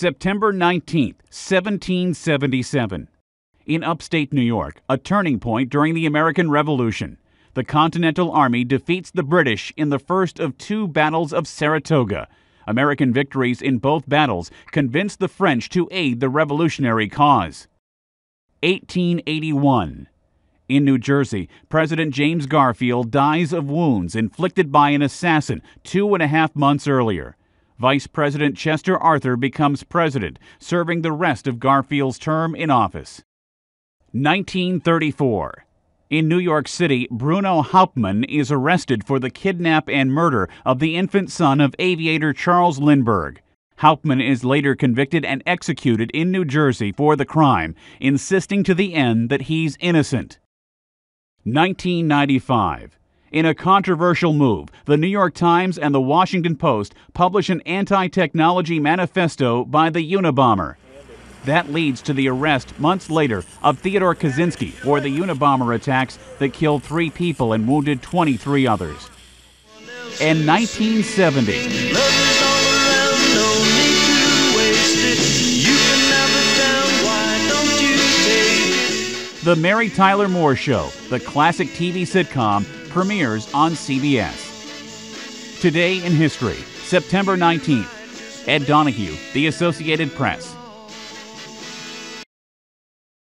September 19, 1777. In upstate New York, a turning point during the American Revolution, the Continental Army defeats the British in the first of two battles of Saratoga. American victories in both battles convinced the French to aid the revolutionary cause. 1881. In New Jersey, President James Garfield dies of wounds inflicted by an assassin 2.5 months earlier. Vice President Chester Arthur becomes president, serving the rest of Garfield's term in office. 1934. In New York City, Bruno Hauptmann is arrested for the kidnap and murder of the infant son of aviator Charles Lindbergh. Hauptmann is later convicted and executed in New Jersey for the crime, insisting to the end that he's innocent. 1995. In a controversial move, the New York Times and the Washington Post publish an anti-technology manifesto by the Unabomber. That leads to the arrest, months later, of Theodore Kaczynski for the Unabomber attacks that killed 3 people and wounded 23 others. In 1970... The Mary Tyler Moore Show, the classic TV sitcom, premieres on CBS. Today in History, September 19th, Ed Donahue, The Associated Press.